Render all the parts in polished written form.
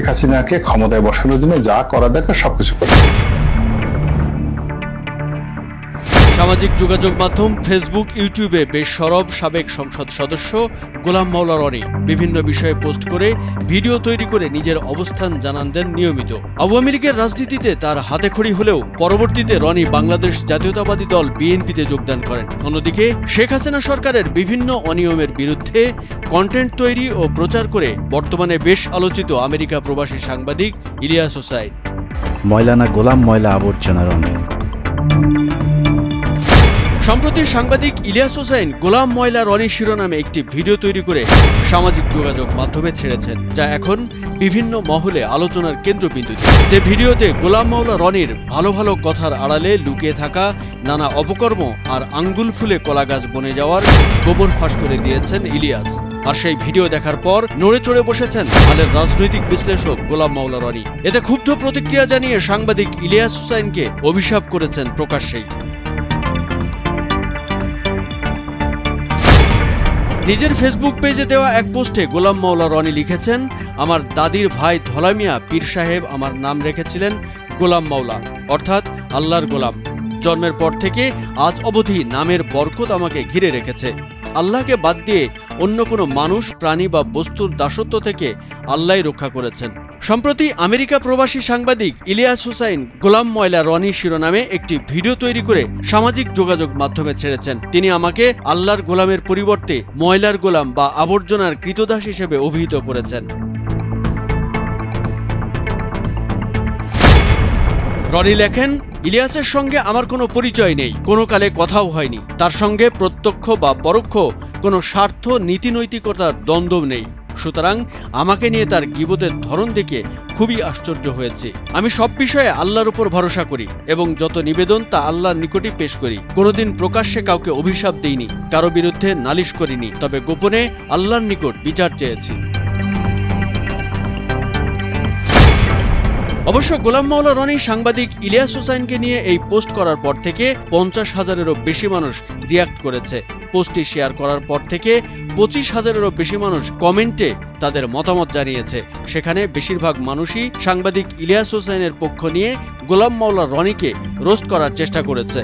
শেখ হাসিনাকে ক্ষমতায় বসানোর জন্য যা করা দরকার সবকিছু করে। সামাজিক যোগাযোগ মাধ্যম ফেসবুক, ইউটিউবে বেশ সরব সাবেক সংসদ সদস্য গোলাম মাওলা রনি। বিভিন্ন বিষয়ে পোস্ট করে, ভিডিও তৈরি করে নিজের অবস্থান জানান দেন নিয়মিত। আওয়ামী লীগের রাজনীতিতে তার হাতেখড়ি হলেও পরবর্তীতে রনি বাংলাদেশ জাতীয়তাবাদী দল বিএনপিতে যোগদান করেন। অন্যদিকে শেখ হাসিনা সরকারের বিভিন্ন অনিয়মের বিরুদ্ধে কন্টেন্ট তৈরি ও প্রচার করে বর্তমানে বেশ আলোচিত আমেরিকা প্রবাসী সাংবাদিক ইলিয়াস হোসাইন। ময়লা না গোলাম, ময়লা আবর্জনা রনি। সম্প্রতি সাংবাদিক ইলিয়াস হোসাইন গোলাম ময়লা রনি শিরোনামে একটি ভিডিও তৈরি করে সামাজিক যোগাযোগ মাধ্যমে ছেড়েছেন, যা এখন বিভিন্ন মহলে আলোচনার কেন্দ্রবিন্দুতে। যে ভিডিওতে গোলাম মাওলা রনির ভালো ভালো কথার আড়ালে লুকিয়ে থাকা নানা অপকর্ম আর আঙ্গুল ফুলে কলাগাছ বনে যাওয়ার গোবর ফাঁস করে দিয়েছেন ইলিয়াস। আর সেই ভিডিও দেখার পর নড়ে চড়ে বসেছেন হালের রাজনৈতিক বিশ্লেষক গোলাম মাওলা রনি। এতে ক্ষুব্ধ প্রতিক্রিয়া জানিয়ে সাংবাদিক ইলিয়াস হোসাইনকে অভিশাপ করেছেন প্রকাশ্যেই। নিজের ফেসবুক পেজে দেওয়া এক পোস্টে গোলাম মাওলা রনি লিখেছেন, আমার দাদির ভাই ধলামিয়া পীর সাহেব আমার নাম রেখেছিলেন গোলাম মাওলা, অর্থাৎ আল্লাহর গোলাম। জন্মের পর থেকে আজ অবধি নামের বরকত আমাকে ঘিরে রেখেছে। আল্লাহকে বাদ দিয়ে অন্য কোনো মানুষ, প্রাণী বা বস্তুর দাসত্ব থেকে আল্লাহই রক্ষা করেছেন। সম্প্রতি আমেরিকা প্রবাসী সাংবাদিক ইলিয়াস হোসাইন গোলাম ময়লা রনি শিরোনামে একটি ভিডিও তৈরি করে সামাজিক যোগাযোগ মাধ্যমে ছেড়েছেন। তিনি আমাকে আল্লাহর গোলামের পরিবর্তে ময়লার গোলাম বা আবর্জনার কৃতদাস হিসেবে অভিহিত করেছেন। রনি লেখেন, ইলিয়াসের সঙ্গে আমার কোনো পরিচয় নেই, কোনো কালে কথাও হয়নি। তার সঙ্গে প্রত্যক্ষ বা পরোক্ষ কোনো স্বার্থ, নীতিনৈতিকতার দ্বন্দ্ব নেই। সুতরাং আমাকে নিয়ে তার গীবতের ধরন দেখে খুবই আশ্চর্য হয়েছে। আমি সব বিষয়ে আল্লাহর উপর ভরসা করি এবং যত নিবেদন তা আল্লাহর নিকটই পেশ করি। কোনোদিন প্রকাশ্যে কাউকে অভিশাপ দেইনি, কারো বিরুদ্ধে নালিশ করিনি, তবে গোপনে আল্লাহর নিকট বিচার চেয়েছি। অবশ্য গোলাম মাওলা রনি সাংবাদিক ইলিয়াস হোসাইনকে নিয়ে এই পোস্ট করার পর থেকে 50,000-এরও বেশি মানুষ রিয়াক্ট করেছে। পোস্টটি শেয়ার করার পর থেকে 25,000-এরও বেশি মানুষ কমেন্টে তাদের মতামত জানিয়েছে। সেখানে বেশিরভাগ মানুষই সাংবাদিক ইলিয়াস হোসাইনের পক্ষ নিয়ে গোলাম মাওলা রনিকে রোস্ট করার চেষ্টা করেছে।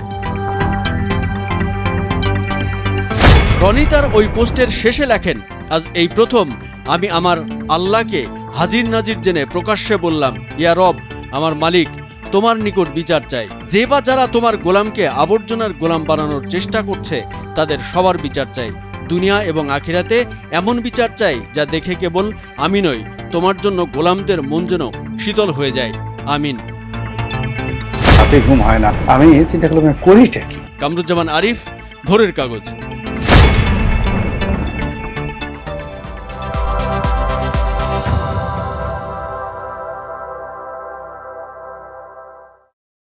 রনি তার ওই পোস্টের শেষে লেখেন, আজ এই প্রথম আমি আমার আল্লাহকে হাজির নাজির জেনে প্রকাশ্যে বললাম, ইয়া রব, আমার মালিক, তোমার নিকট বিচার চাই। যে বা যারা তোমার গোলামকে আবর্জনার গোলাম বানানোর চেষ্টা করছে তাদের সবার বিচার চাই। দুনিয়া এবং আখিরাতে এমন বিচার চাই যা দেখে কেবল আমি নই, তোমার জন্য গোলামদের মন যেন শীতল হয়ে যায়। আমিন। ঘুম হয় না, আমি চিন্তা করলাম করিটা কি। কামরুজ্জামান আরিফ, ভোরের কাগজ।